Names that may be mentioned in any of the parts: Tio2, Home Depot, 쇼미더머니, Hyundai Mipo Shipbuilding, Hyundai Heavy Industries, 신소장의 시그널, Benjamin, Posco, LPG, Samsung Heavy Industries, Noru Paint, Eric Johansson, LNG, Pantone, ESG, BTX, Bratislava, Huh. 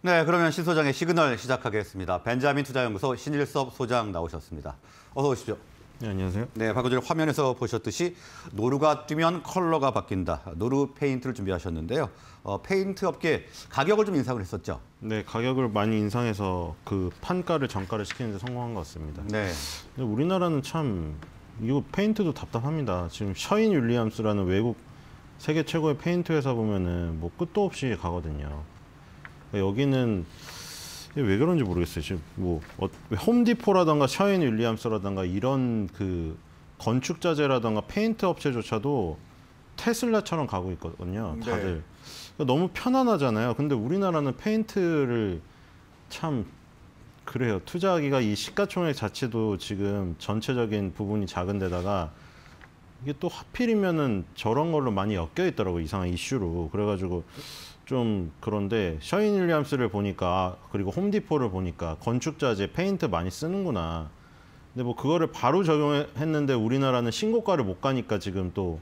네, 그러면 신소장의 시그널 시작하겠습니다. 벤자민 투자연구소 신일섭 소장 나오셨습니다. 어서 오십시오. 네, 안녕하세요. 네, 방금 전에 화면에서 보셨듯이 노루가 뛰면 컬러가 바뀐다. 노루 페인트를 준비하셨는데요. 페인트 업계 가격을 좀 인상을 했었죠? 네, 가격을 많이 인상해서 그 판가를 정가를 시키는 데 성공한 것 같습니다. 네. 근데 우리나라는 참 이거 페인트도 답답합니다. 지금 셔인 윌리엄스라는 외국 세계 최고의 페인트 회사 보면은 뭐 끝도 없이 가거든요. 여기는 왜 그런지 모르겠어요. 지금 뭐 홈디포라던가 셔인 윌리엄스라던가 이런 그 건축 자재라던가 페인트 업체조차도 테슬라처럼 가고 있거든요. 다들. 네. 너무 편안하잖아요. 근데 우리나라는 페인트를 참 그래요. 투자하기가 이 시가총액 자체도 지금 전체적인 부분이 작은 데다가 이게 또 하필이면은 저런 걸로 많이 엮여 있더라고요. 이상한 이슈로. 그래가지고 좀 그런데 셔인 윌리엄스를 보니까 그리고 홈디포를 보니까 건축자재 페인트 많이 쓰는구나. 근데 뭐 그거를 바로 적용했는데 우리나라는 신고가를 못 가니까 지금 또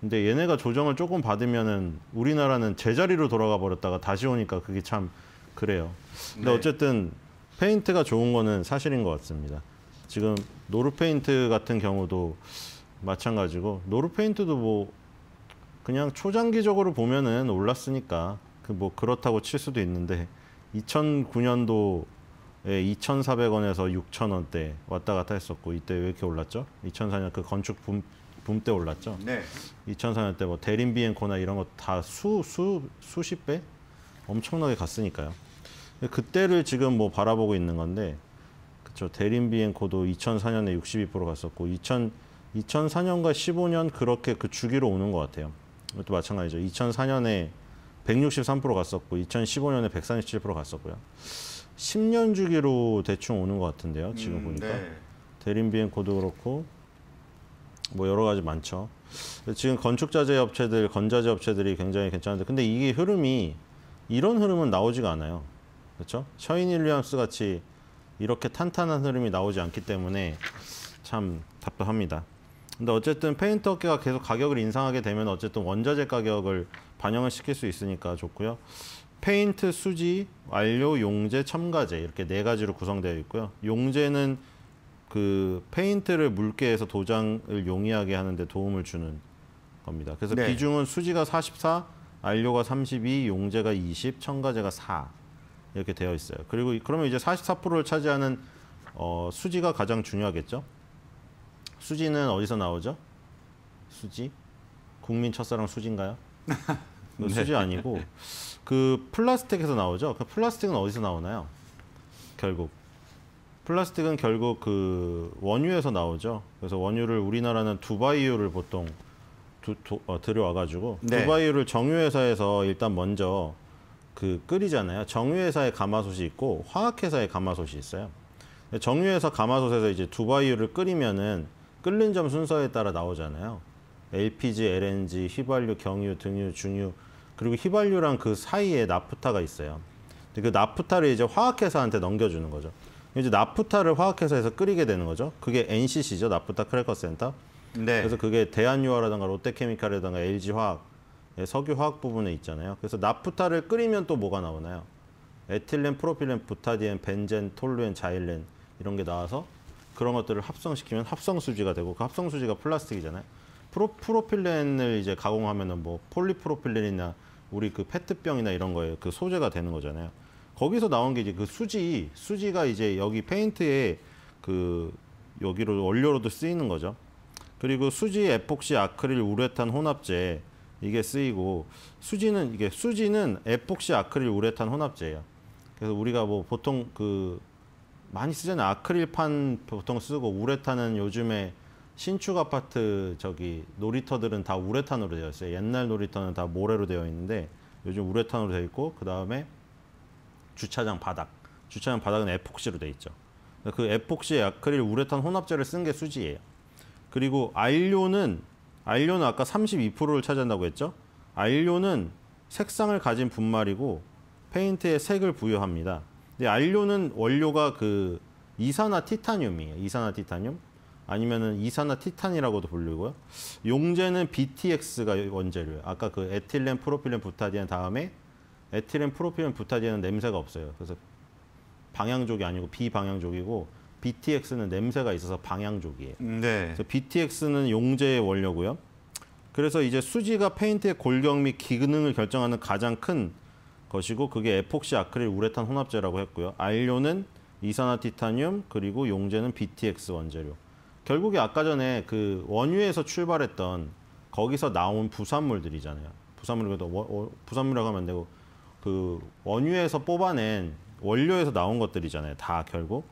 근데 얘네가 조정을 조금 받으면은 우리나라는 제자리로 돌아가 버렸다가 다시 오니까 그게 참 그래요. 근데 네. 어쨌든 페인트가 좋은 거는 사실인 것 같습니다. 지금 노루 페인트 같은 경우도 마찬가지고 노루 페인트도 뭐 그냥 초장기적으로 보면은 올랐으니까 그 뭐 그렇다고 칠 수도 있는데 2009년도에 2,400원에서 6,000원대 왔다 갔다 했었고 이때 왜 이렇게 올랐죠? 2004년 그 건축 붐 때 올랐죠? 네. 2004년 때 뭐 대림 비엔코나 이런 거 다 수십 배 엄청나게 갔으니까요. 그때를 지금 뭐 바라보고 있는 건데 그쵸 대림 비엔코도 2004년에 62% 갔었고 2004년과 15년 그렇게 그 주기로 오는 것 같아요. 이것도 마찬가지죠. 2004년에 163% 갔었고 2015년에 137% 갔었고요. 10년 주기로 대충 오는 것 같은데요. 지금 보니까. 네. 대림 비엔코도 그렇고 뭐 여러 가지 많죠. 지금 건축자재 업체들, 건자재 업체들이 굉장히 괜찮은데 근데 이게 흐름이 이런 흐름은 나오지가 않아요. 그렇죠? 셔인 윌리엄스 같이 이렇게 탄탄한 흐름이 나오지 않기 때문에 참 답답합니다. 근데 어쨌든 페인트 업계가 계속 가격을 인상하게 되면 어쨌든 원자재 가격을 반영을 시킬 수 있으니까 좋고요. 페인트, 수지, 완료, 용재, 첨가재 이렇게 네 가지로 구성되어 있고요. 용재는 그 페인트를 묽게 해서 도장을 용이하게 하는 데 도움을 주는 겁니다. 그래서 네. 비중은 수지가 44, 완료가 32, 용재가 20, 첨가재가 4 이렇게 되어 있어요. 그리고 그러면 이제 44%를 차지하는 수지가 가장 중요하겠죠. 수지는 어디서 나오죠? 수지? 국민 첫사랑 수지인가요? 네. 수지 아니고 그 플라스틱에서 나오죠? 그 플라스틱은 어디서 나오나요? 결국 플라스틱은 결국 그 원유에서 나오죠. 그래서 원유를 우리나라는 두바이유를 보통 들여와가지고 네. 두바이유를 정유회사에서 일단 먼저 그 끓이잖아요. 정유회사의 가마솥이 있고 화학회사의 가마솥이 있어요. 정유회사 가마솥에서 이제 두바이유를 끓이면은 끓는 점 순서에 따라 나오잖아요. LPG, LNG, 휘발유, 경유, 등유, 중유 그리고 휘발유랑 그 사이에 나프타가 있어요. 근데 그 나프타를 이제 화학회사한테 넘겨주는 거죠. 이제 나프타를 화학회사에서 끓이게 되는 거죠. 그게 NCC죠, 나프타 크래커 센터. 네. 그래서 그게 대한유화라든가 롯데케미칼이라든가 LG화학, 석유화학 부분에 있잖아요. 그래서 나프타를 끓이면 또 뭐가 나오나요? 에틸렌, 프로필렌, 부타디엔, 벤젠, 톨루엔, 자일렌 이런 게 나와서 그런 것들을 합성시키면 합성수지가 되고 그 합성수지가 플라스틱이잖아요. 프로필렌을 이제 가공하면은 뭐 폴리프로필렌이나 우리 그 페트병이나 이런 거에 그 소재가 되는 거잖아요. 거기서 나온 게 이제 그 수지가 이제 여기 페인트에 그 여기로 원료로도 쓰이는 거죠. 그리고 수지, 에폭시, 아크릴, 우레탄 혼합재 이게 쓰이고 수지는 이게 수지는 에폭시, 아크릴, 우레탄 혼합재예요. 그래서 우리가 뭐 보통 그 많이 쓰잖아요. 아크릴판 보통 쓰고 우레탄은 요즘에 신축 아파트 저기 놀이터들은 다 우레탄으로 되어 있어요. 옛날 놀이터는 다 모래로 되어 있는데 요즘 우레탄으로 되어 있고 그 다음에 주차장 바닥은 에폭시로 되어 있죠. 그 에폭시, 아크릴, 우레탄 혼합재를 쓴 게 수지예요. 그리고 안료는 아까 32%를 차지한다고 했죠. 안료는 색상을 가진 분말이고 페인트에 색을 부여합니다. 근데 안료는 원료가 그 이산화 티타늄이에요. 이산화 티타늄 아니면은 이산화 티탄이라고도 불리고요. 용재는 BTX가 원재료예요. 아까 그 에틸렌, 프로필렌, 부타디엔 다음에 에틸렌 프로필렌 부타디에는 냄새가 없어요. 그래서 방향족이 아니고 비방향족이고 BTX는 냄새가 있어서 방향족이에요. 네. 그래서 BTX는 용제의 원료고요. 그래서 이제 수지가 페인트의 골격 및 기능을 결정하는 가장 큰 것이고 그게 에폭시 아크릴 우레탄 혼합제라고 했고요. 안료는 이산화티타늄 그리고 용제는 BTX 원재료. 결국에 아까 전에 그 원유에서 출발했던 거기서 나온 부산물들이잖아요. 부산물이라고 하면 안 되고 그 원유에서 뽑아낸 원료에서 나온 것들이잖아요. 다 결국.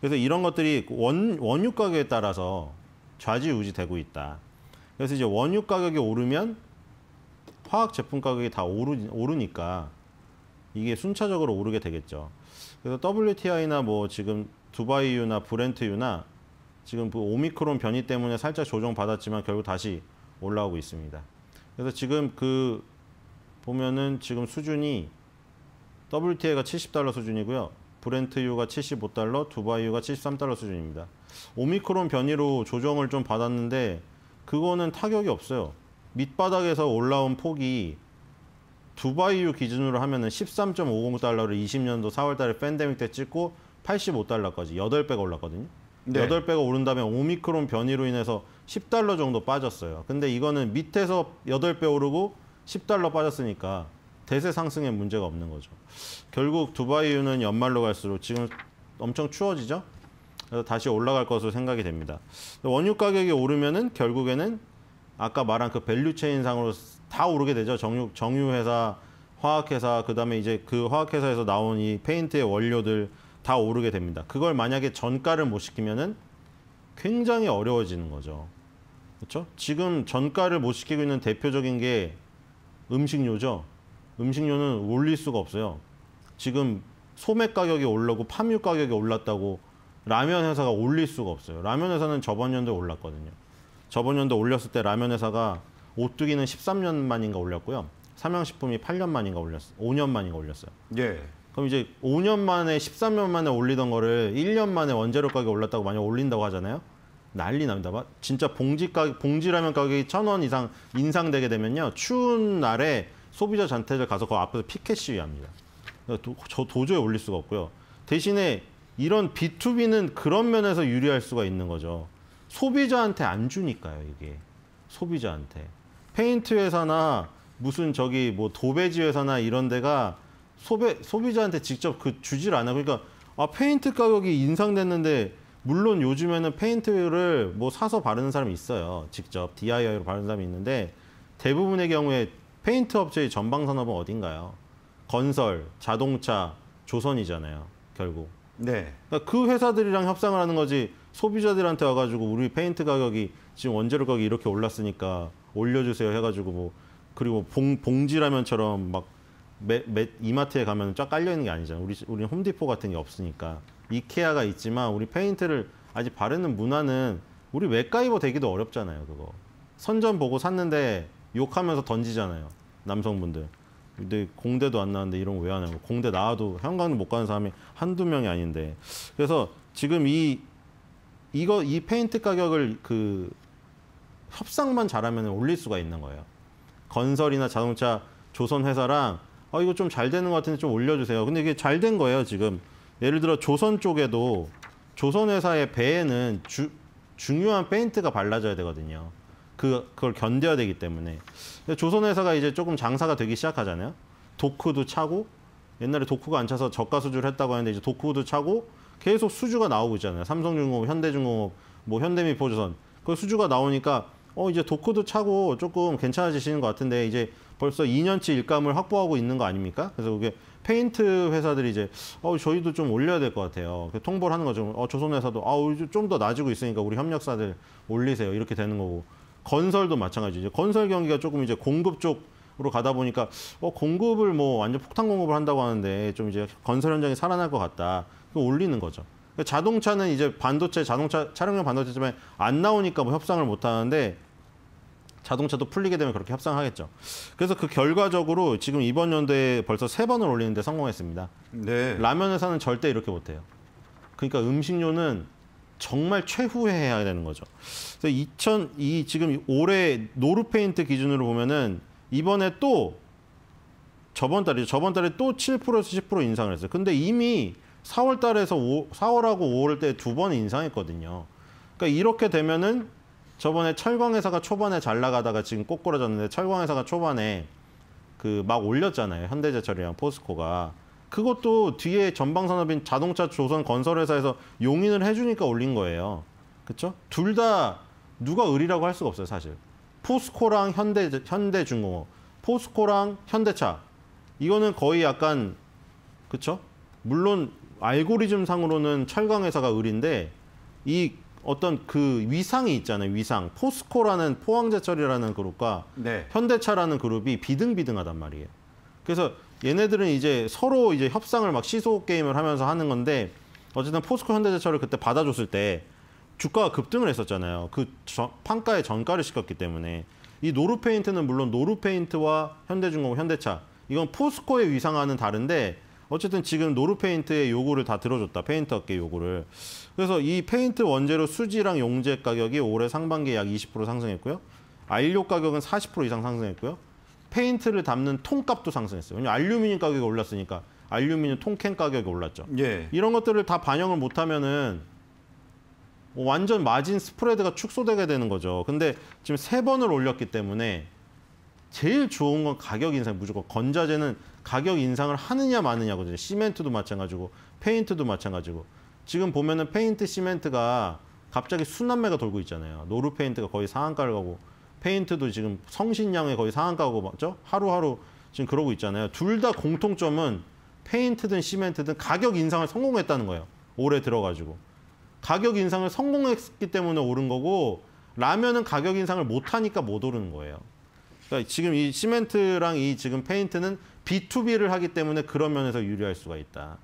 그래서 이런 것들이 원유 가격에 따라서 좌지우지 되고 있다. 그래서 이제 원유 가격이 오르면 화학 제품 가격이 다 오르니까 이게 순차적으로 오르게 되겠죠. 그래서 WTI나 뭐 지금 두바이유나 브렌트유나 지금 그 오미크론 변이 때문에 살짝 조정받았지만 결국 다시 올라오고 있습니다. 그래서 지금 그 보면은 지금 수준이 WTI가 70달러 수준이고요. 브렌트유가 75달러, 두바이유가 73달러 수준입니다. 오미크론 변이로 조정을 좀 받았는데 그거는 타격이 없어요. 밑바닥에서 올라온 폭이 두바이유 기준으로 하면은 13.50달러를 20년도 4월달에 팬데믹 때 찍고 85달러까지 8배가 올랐거든요. 네. 8배가 오른 다음에 오미크론 변이로 인해서 10달러 정도 빠졌어요. 근데 이거는 밑에서 8배 오르고 10달러 빠졌으니까 대세 상승에 문제가 없는 거죠. 결국 두바이유는 연말로 갈수록 지금 엄청 추워지죠. 그래서 다시 올라갈 것으로 생각이 됩니다. 원유 가격이 오르면은 결국에는 아까 말한 그 밸류체인상으로 다 오르게 되죠. 정유회사, 화학회사, 그 다음에 이제 그 화학회사에서 나온 이 페인트의 원료들 다 오르게 됩니다. 그걸 만약에 전가를 못 시키면은 굉장히 어려워지는 거죠. 그렇죠? 지금 전가를 못 시키고 있는 대표적인 게 음식료죠. 음식료는 올릴 수가 없어요. 지금 소맥 가격이 올라고 팜유 가격이 올랐다고 라면 회사가 올릴 수가 없어요. 라면 회사는 저번 연도에 올랐거든요. 저번 연도 올렸을 때 라면 회사가 오뚜기는 13년 만인가 올렸고요. 삼양식품이 8년 만인가 올렸어요. 5년 만인가 올렸어요. 예. 그럼 이제 5년 만에 13년 만에 올리던 거를 1년 만에 원재료 가격이 올랐다고 많이 올린다고 하잖아요. 난리 납니다. 진짜 봉지라면 가격이 1,000원 이상 인상되게 되면요. 추운 날에 소비자 잔태들 가서 그 앞에서 피켓 시위합니다. 저 도저히 올릴 수가 없고요. 대신에 이런 B2B는 그런 면에서 유리할 수가 있는 거죠. 소비자한테 안 주니까요, 이게. 소비자한테. 페인트 회사나 무슨 저기 뭐 도배지 회사나 이런 데가 소비자한테 직접 그 주질 않아. 그러니까 아, 페인트 가격이 인상됐는데 물론 요즘에는 페인트를 뭐 사서 바르는 사람이 있어요. 직접 DIY로 바르는 사람이 있는데 대부분의 경우에 페인트 업체의 전방 산업은 어딘가요? 건설, 자동차, 조선이잖아요. 결국. 네. 그러니까 그 회사들이랑 협상을 하는 거지 소비자들한테 와가지고 우리 페인트 가격이 지금 원재료 가격이 이렇게 올랐으니까 올려주세요 해가지고 뭐 그리고 봉지라면처럼 막 이마트에 가면 쫙 깔려 있는 게 아니잖아요. 우리 홈디포 같은 게 없으니까 이케아가 있지만 우리 페인트를 아직 바르는 문화는 우리 맥가이버 되기도 어렵잖아요. 그거 선전 보고 샀는데 욕하면서 던지잖아요. 남성분들. 근데 공대도 안 나왔는데 이런 거 왜 하냐고. 공대 나와도 현관을 못 가는 사람이 한두 명이 아닌데. 그래서 지금 이 페인트 가격을 그 협상만 잘하면 올릴 수가 있는 거예요. 건설이나 자동차 조선 회사랑 이거 좀 잘 되는 것 같은데 좀 올려주세요. 근데 이게 잘 된 거예요, 지금. 예를 들어 조선 쪽에도 조선 회사의 배에는 중요한 페인트가 발라져야 되거든요. 그걸 견뎌야 되기 때문에. 조선 회사가 이제 조금 장사가 되기 시작하잖아요. 도크도 차고 옛날에 도크가 안 차서 저가 수주를 했다고 하는데 이제 도크도 차고 계속 수주가 나오고 있잖아요. 삼성중공업, 현대중공업, 뭐 현대미포조선. 그 수주가 나오니까 이제 도크도 차고 조금 괜찮아지시는 것 같은데 이제 벌써 2년치 일감을 확보하고 있는 거 아닙니까? 그래서 그게 페인트 회사들이 이제 저희도 좀 올려야 될 것 같아요. 통보를 하는 거죠. 조선 회사도 좀 더 낮아지고 있으니까 우리 협력사들 올리세요. 이렇게 되는 거고. 건설도 마찬가지죠. 건설 경기가 조금 이제 공급 쪽으로 가다 보니까 공급을 뭐 완전 폭탄 공급을 한다고 하는데 좀 이제 건설 현장이 살아날 것 같다. 그거 올리는 거죠. 자동차는 이제 반도체, 자동차 차량용 반도체 때문에 안 나오니까 뭐 협상을 못 하는데 자동차도 풀리게 되면 그렇게 협상하겠죠. 그래서 그 결과적으로 지금 이번 연도에 벌써 3번을 올리는데 성공했습니다. 네. 라면 회사는 절대 이렇게 못 해요. 그러니까 음식료는 정말 최후에 해야 되는 거죠. 그래서 지금 올해 노루페인트 기준으로 보면은 이번에 또 저번 달에 또 7%에서 10% 인상을 했어요. 근데 이미 4월 달에서 4월하고 5월 때 두 번 인상했거든요. 그러니까 이렇게 되면은 저번에 철광회사가 초반에 잘 나가다가 지금 꼬꾸라졌는데 철광회사가 초반에 그 막 올렸잖아요. 현대제철이랑 포스코가. 그것도 뒤에 전방산업인 자동차 조선 건설회사에서 용인을 해주니까 올린 거예요. 그렇죠? 둘 다 누가 을이라고 할 수가 없어요, 사실. 포스코랑 현대중공업, 포스코랑 현대차. 이거는 거의 약간, 그렇죠? 물론 알고리즘 상으로는 철강회사가 을인데 이 어떤 그 위상이 있잖아요, 위상. 포스코라는 포항제철이라는 그룹과 네. 현대차라는 그룹이 비등비등하단 말이에요. 그래서 얘네들은 이제 서로 이제 협상을 막 시소 게임을 하면서 하는 건데 어쨌든 포스코 현대제철을 그때 받아줬을 때 주가가 급등을 했었잖아요. 그 판가에 전가를 시켰기 때문에. 이 노루페인트는 물론 노루페인트와 현대중공업, 현대차 이건 포스코의 위상과는 다른데 어쨌든 지금 노루페인트의 요구를 다 들어줬다. 페인트 업계 요구를. 그래서 이 페인트 원재료 수지랑 용재 가격이 올해 상반기에 약 20% 상승했고요. 알료 가격은 40% 이상 상승했고요. 페인트를 담는 통값도 상승했어요. 왜냐하면 알루미늄 가격이 올랐으니까 알루미늄 통캔 가격이 올랐죠. 예. 이런 것들을 다 반영을 못하면은 완전 마진 스프레드가 축소되게 되는 거죠. 근데 지금 3번을 올렸기 때문에 제일 좋은 건 가격 인상 무조건. 건자재는 가격 인상을 하느냐 마느냐거든요. 시멘트도 마찬가지고 페인트도 마찬가지고. 지금 보면은 페인트 시멘트가 갑자기 순환매가 돌고 있잖아요. 노루 페인트가 거의 상한가를 가고 페인트도 지금 성신양에 거의 상한가고 맞죠? 하루하루 지금 그러고 있잖아요. 둘 다 공통점은 페인트든 시멘트든 가격 인상을 성공했다는 거예요. 올해 들어가지고. 가격 인상을 성공했기 때문에 오른 거고 라면은 가격 인상을 못하니까 못 오르는 거예요. 그러니까 지금 이 시멘트랑 이 지금 페인트는 B2B를 하기 때문에 그런 면에서 유리할 수가 있다.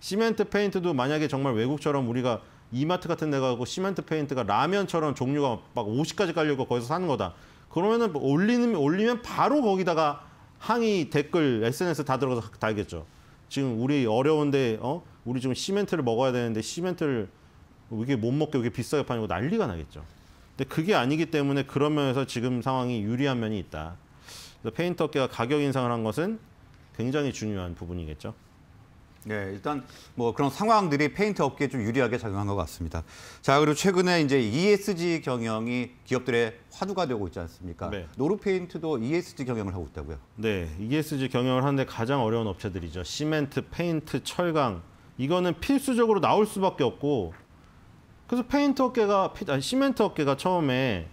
시멘트 페인트도 만약에 정말 외국처럼 우리가 이마트 같은 데 가고 시멘트 페인트가 라면처럼 종류가 막 50가지 깔려있고 거기서 사는 거다. 그러면은 올리면 바로 거기다가 항의, 댓글, SNS 다 들어가서 달겠죠. 지금 우리 어려운데 우리 지금 시멘트를 먹어야 되는데 시멘트를 이게 못 먹게 이게 비싸게 파는 거 난리가 나겠죠. 근데 그게 아니기 때문에 그런 면에서 지금 상황이 유리한 면이 있다. 그래서 페인트 업계가 가격 인상을 한 것은 굉장히 중요한 부분이겠죠. 네, 일단 뭐 그런 상황들이 페인트 업계에 좀 유리하게 작용한 것 같습니다. 자, 그리고 최근에 이제 ESG 경영이 기업들의 화두가 되고 있지 않습니까? 네. 노루페인트도 ESG 경영을 하고 있다고요? 네, ESG 경영을 하는데 가장 어려운 업체들이죠. 시멘트, 페인트, 철강. 이거는 필수적으로 나올 수밖에 없고 그래서 페인트 업계가, 아니, 시멘트 업계가 처음에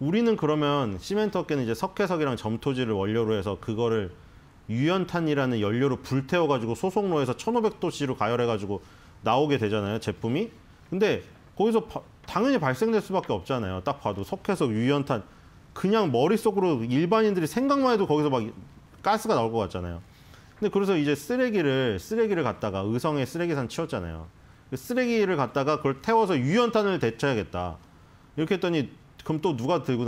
우리는 그러면 시멘트 업계는 이제 석회석이랑 점토지를 원료로 해서 그거를 유연탄이라는 연료로 불태워가지고 소속로에서 1500도씨로 가열해가지고 나오게 되잖아요, 제품이. 근데 거기서 당연히 발생될 수밖에 없잖아요. 딱 봐도 석회석, 유연탄. 그냥 머릿속으로 일반인들이 생각만 해도 거기서 막 가스가 나올 것 같잖아요. 근데 그래서 이제 쓰레기를 갖다가 의성에 쓰레기산 치웠잖아요. 쓰레기를 갖다가 그걸 태워서 유연탄을 데쳐야겠다. 이렇게 했더니 그럼 또 누가 들고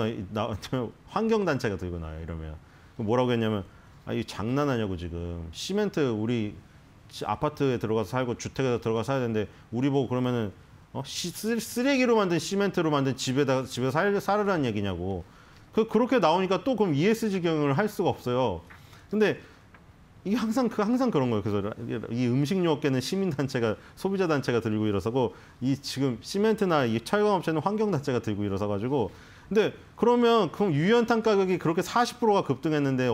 환경단체가 들고 나요. 이러면 뭐라고 했냐면 아, 이 장난하냐고 지금. 시멘트 우리 아파트에 들어가서 살고 주택에서 들어가서 살아야 되는데 우리 보고 그러면은 쓰레기로 만든 시멘트로 만든 집에서 살으라는 얘기냐고. 그렇게 나오니까 또 그럼 ESG 경영을 할 수가 없어요. 근데 이게 항상 그런 거예요. 그래서 이 음식료 업계는 시민단체가 소비자단체가 들고 일어서고 이 지금 시멘트나 이 철강업체는 환경단체가 들고 일어서가지고. 근데 그러면 그럼 유연탄 가격이 그렇게 40%가 급등했는데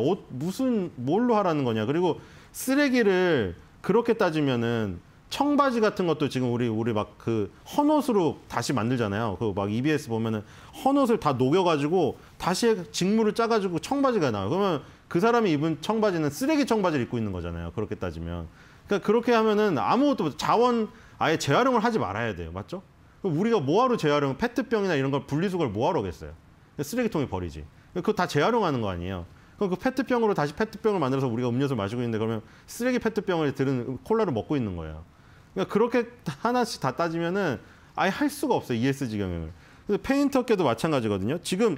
뭘로 하라는 거냐. 그리고 쓰레기를 그렇게 따지면은 청바지 같은 것도 지금 우리 막 그 헌옷으로 다시 만들잖아요. 그 막 EBS 보면은 헌옷을 다 녹여가지고 다시 직물을 짜가지고 청바지가 나와요. 그러면 그 사람이 입은 청바지는 쓰레기 청바지를 입고 있는 거잖아요. 그렇게 따지면. 그러니까 그렇게 하면은 아무것도 자원 아예 재활용을 하지 말아야 돼요. 맞죠? 우리가 뭐하러 재활용, 페트병이나 이런 걸 분리수거를 뭐하러 하겠어요? 쓰레기통에 버리지. 그거 다 재활용하는 거 아니에요. 그럼 그 페트병으로 다시 페트병을 만들어서 우리가 음료수를 마시고 있는데 그러면 쓰레기 페트병을 들은 콜라를 먹고 있는 거예요. 그러니까 그렇게 하나씩 다 따지면은 아예 할 수가 없어요. ESG 경영을. 그래서 페인트 업계도 마찬가지거든요. 지금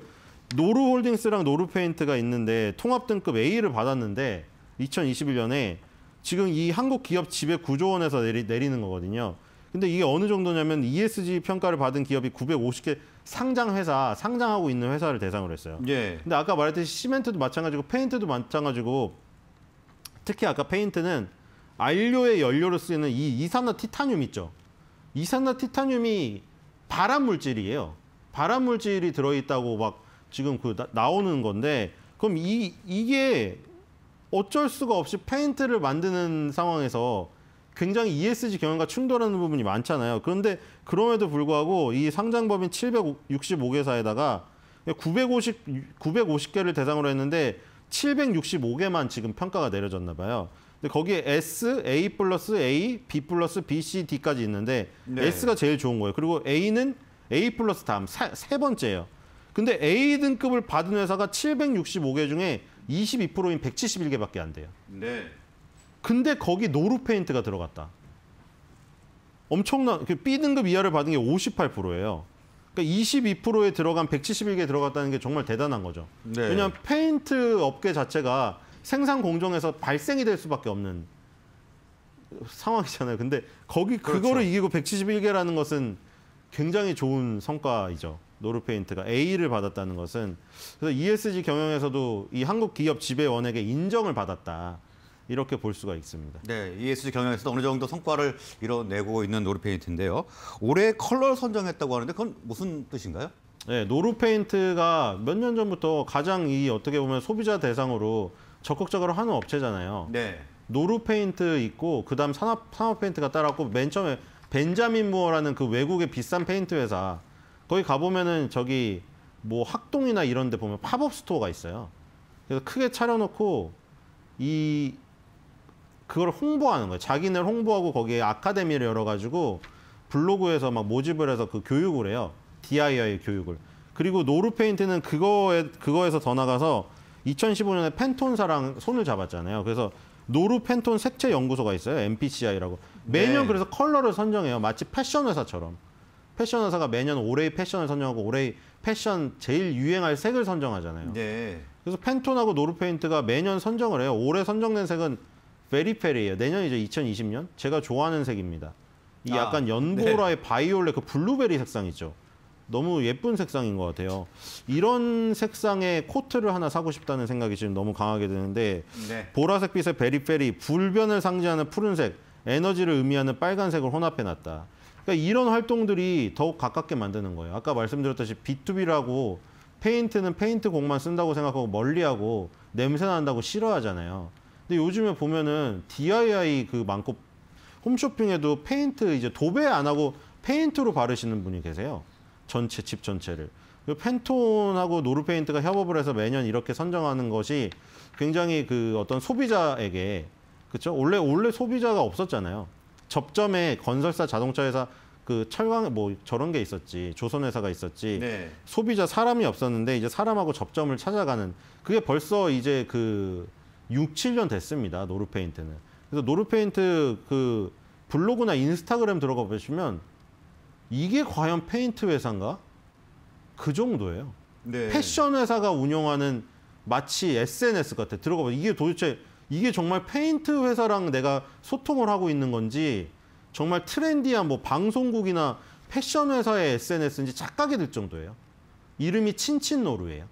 노루홀딩스랑 노루페인트가 있는데 통합 등급 A를 받았는데 2021년에 지금 이 한국 기업 지배 9조 원에서 내리는 거거든요. 근데 이게 어느 정도냐면 ESG 평가를 받은 기업이 950개 상장하고 있는 회사를 대상으로 했어요. 예. 근데 아까 말했듯이 시멘트도 마찬가지고 페인트도 마찬가지고 특히 아까 페인트는 안료의 연료로 쓰이는 이 이산화티타늄 있죠. 이산화티타늄이 발암물질이에요. 발암물질이 들어있다고 막 지금 나오는 건데, 그럼 이게 어쩔 수가 없이 페인트를 만드는 상황에서 굉장히 ESG 경영과 충돌하는 부분이 많잖아요. 그런데 그럼에도 불구하고 이 상장법인 765개사에다가 950개를 대상으로 했는데 765개만 지금 평가가 내려졌나 봐요. 근데 거기에 S, A+A, B+B, C, D까지 있는데 네. S가 제일 좋은 거예요. 그리고 A는 A+ 다음 세 번째예요. 근데 A 등급을 받은 회사가 765개 중에 22%인 171개밖에 안 돼요. 네. 근데 거기 노루 페인트가 들어갔다. 엄청난, B 등급 이하를 받은 게 58%예요. 그러니까 22%에 들어간 171개 들어갔다는 게 정말 대단한 거죠. 네. 왜냐하면 페인트 업계 자체가 생산 공정에서 발생이 될 수밖에 없는 상황이잖아요. 근데 거기 그렇죠. 그거를 이기고 171개라는 것은 굉장히 좋은 성과이죠. 노루 페인트가 A를 받았다는 것은. 그래서 ESG 경영에서도 이 한국 기업 지배원에게 인정을 받았다. 이렇게 볼 수가 있습니다. 네, ESG 경영에서도 어느 정도 성과를 이뤄내고 있는 노루 페인트인데요. 올해 컬러를 선정했다고 하는데 그건 무슨 뜻인가요? 네, 노루 페인트가 몇 년 전부터 가장 이 어떻게 보면 소비자 대상으로 적극적으로 하는 업체잖아요. 네. 노루 페인트 있고 그다음 산업 페인트가 따라왔고, 맨 처음에 벤자민 무어라는 그 외국의 비싼 페인트 회사, 거기 가보면은 저기 뭐 학동이나 이런 데 보면 팝업 스토어가 있어요. 그래서 크게 차려놓고 그걸 홍보하는 거예요. 자기네를 홍보하고 거기에 아카데미를 열어가지고 블로그에서 막 모집을 해서 그 교육을 해요. DIY 교육을. 그리고 노루 페인트는 그거에서 더 나가서 2015년에 팬톤사랑 손을 잡았잖아요. 그래서 노루 팬톤 색채 연구소가 있어요. NPCI라고. 매년 네. 그래서 컬러를 선정해요. 마치 패션 회사처럼. 패션 회사가 매년 올해의 패션을 선정하고 올해의 패션 제일 유행할 색을 선정하잖아요. 네. 그래서 팬톤하고 노루 페인트가 매년 선정을 해요. 올해 선정된 색은 Very Peri예요. 내년이죠. 2020년. 제가 좋아하는 색입니다. 이 약간 연보라의 네. 바이올렛 그 블루베리 색상 있죠. 너무 예쁜 색상인 것 같아요. 이런 색상의 코트를 하나 사고 싶다는 생각이 지금 너무 강하게 드는데 네. 보라색빛의 Very Peri, 불변을 상징하는 푸른색, 에너지를 의미하는 빨간색을 혼합해놨다. 그러니까 이런 활동들이 더욱 가깝게 만드는 거예요. 아까 말씀드렸다시피 B2B라고 페인트는 페인트 공만 쓴다고 생각하고 멀리하고 냄새난다고 싫어하잖아요. 근데 요즘에 보면은 DIY 그 많고 홈쇼핑에도 페인트 이제 도배 안 하고 페인트로 바르시는 분이 계세요. 전체, 집 전체를. 팬톤하고 노루 페인트가 협업을 해서 매년 이렇게 선정하는 것이 굉장히 그 어떤 소비자에게, 그렇죠? 원래 소비자가 없었잖아요. 접점에 건설사, 자동차 회사, 그 철강 뭐 저런 게 있었지, 조선 회사가 있었지. 네. 소비자 사람이 없었는데 이제 사람하고 접점을 찾아가는, 그게 벌써 이제 그 6, 7년 됐습니다. 노루 페인트는. 그래서 노루 페인트 그 블로그나 인스타그램 들어가 보시면 이게 과연 페인트 회사인가? 그 정도예요. 네. 패션 회사가 운영하는 마치 SNS 같아. 들어가 봐. 이게 도대체 이게 정말 페인트 회사랑 내가 소통을 하고 있는 건지, 정말 트렌디한 뭐 방송국이나 패션 회사의 SNS인지 착각이 들 정도예요. 이름이 친친노루예요.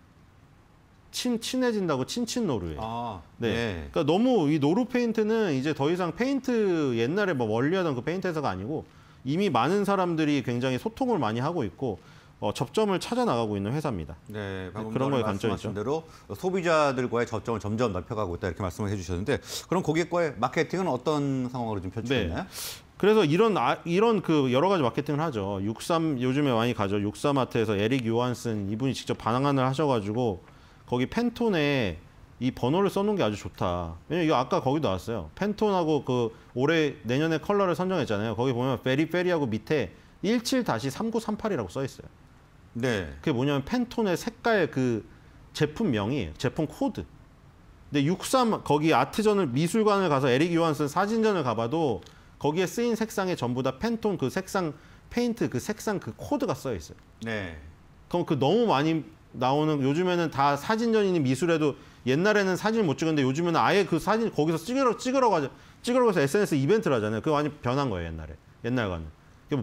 친해진다고 친친노루예요. 아, 네. 네. 그러니까 너무 이 노루 페인트는 이제 더 이상 페인트 옛날에 뭐 원리하던 그 페인트 회사가 아니고 이미 많은 사람들이 굉장히 소통을 많이 하고 있고 접점을 찾아 나가고 있는 회사입니다. 네, 방금 그런 거에 말씀하신 대로 소비자들과의 접점을 점점 넓혀가고 있다 이렇게 말씀을 해주셨는데, 그럼 고객과의 마케팅은 어떤 상황으로 좀 펼쳐졌나요? 네. 그래서 이런 그 여러 가지 마케팅을 하죠. 63 요즘에 많이 가죠. 63마트에서 에릭 요한슨 이분이 직접 방안을 하셔가지고 거기 팬톤에 이 번호를 써놓은 게 아주 좋다. 왜냐면 이거 아까 거기도 나왔어요. 팬톤하고 그 올해 내년에 컬러를 선정했잖아요. 거기 보면 베리페리하고 밑에 17-3938이라고 써 있어요. 네. 그게 뭐냐면 팬톤의 색깔 그 제품명이에요. 제품 코드. 근데 63 거기 아트전을 미술관을 가서 에릭 요한슨 사진전을 가봐도 거기에 쓰인 색상에 전부 다 팬톤 그 색상 페인트 그 색상 그 코드가 써 있어요. 네. 그럼 그 너무 많이 나오는, 요즘에는 다 사진전이니 미술에도 옛날에는 사진을 못 찍었는데 요즘에는 아예 그 사진 거기서 찍으러 가서 SNS 이벤트를 하잖아요. 그거 많이 변한 거예요, 옛날과는.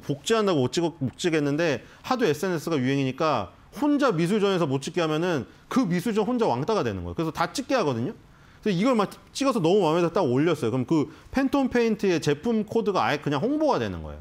복제한다고 못 찍겠는데 하도 SNS가 유행이니까 혼자 미술전에서 못 찍게 하면은 그 미술전 혼자 왕따가 되는 거예요. 그래서 다 찍게 하거든요. 그래서 이걸 막 찍어서 너무 마음에 딱 올렸어요. 그럼 그 팬톤 페인트의 제품 코드가 아예 그냥 홍보가 되는 거예요.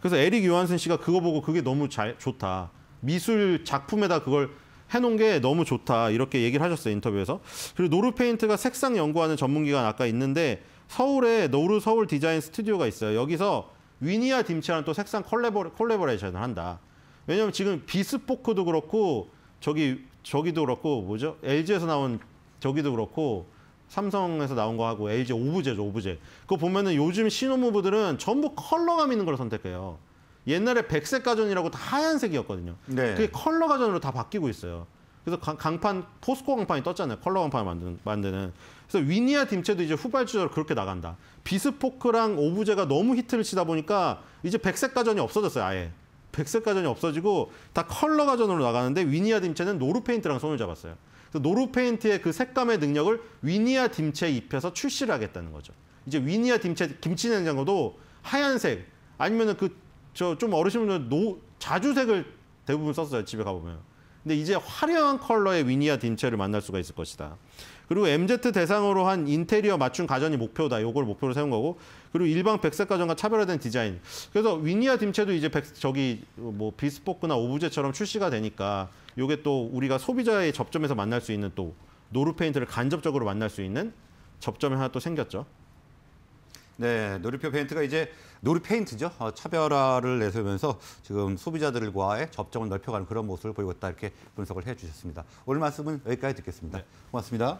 그래서 에릭 요한슨 씨가 그거 보고 그게 너무 좋다. 미술 작품에다 그걸 해놓은 게 너무 좋다. 이렇게 얘기를 하셨어요. 인터뷰에서. 그리고 노루 페인트가 색상 연구하는 전문기관 아까 있는데 서울에 노루 서울 디자인 스튜디오가 있어요. 여기서 위니아 딤체랑 또 색상 콜라보레이션을 한다. 왜냐면 지금 비스포크도 그렇고 저기도 그렇고 뭐죠? LG에서 나온 저기도 그렇고 삼성에서 나온 거 하고 LG 오브제죠, 오브제. 그거 보면은 요즘 신혼부부들은 전부 컬러감 있는 걸 선택해요. 옛날에 백색 가전이라고 다 하얀색이었거든요. 네. 그게 컬러 가전으로 다 바뀌고 있어요. 그래서 강판, 포스코 강판이 떴잖아요. 컬러 강판을 만드는. 그래서 위니아 딤체도 이제 후발주자로 그렇게 나간다. 비스포크랑 오브제가 너무 히트를 치다 보니까 이제 백색 가전이 없어졌어요, 아예. 백색 가전이 없어지고 다 컬러 가전으로 나가는데 위니아 딤체는 노루 페인트랑 손을 잡았어요. 그래서 노루 페인트의 그 색감의 능력을 위니아 딤체에 입혀서 출시를 하겠다는 거죠. 이제 위니아 딤체 김치냉장고도 하얀색 아니면은 좀 어르신분들 자주색을 대부분 썼어요, 집에 가보면. 근데 이제 화려한 컬러의 위니아 딤체를 만날 수가 있을 것이다. 그리고 MZ 대상으로 한 인테리어 맞춤 가전이 목표다. 요걸 목표로 세운 거고. 그리고 일반 백색 가전과 차별화된 디자인. 그래서 위니아 딤체도 이제 비스포크나 오브제처럼 출시가 되니까 요게 또 우리가 소비자의 접점에서 만날 수 있는 또 노루 페인트를 간접적으로 만날 수 있는 접점이 하나 또 생겼죠. 네, 노루표 페인트가 이제 노루 페인트죠. 차별화를 내세우면서 지금 소비자들과의 접점을 넓혀가는 그런 모습을 보이고 있다. 이렇게 분석을 해주셨습니다. 오늘 말씀은 여기까지 듣겠습니다. 네. 고맙습니다.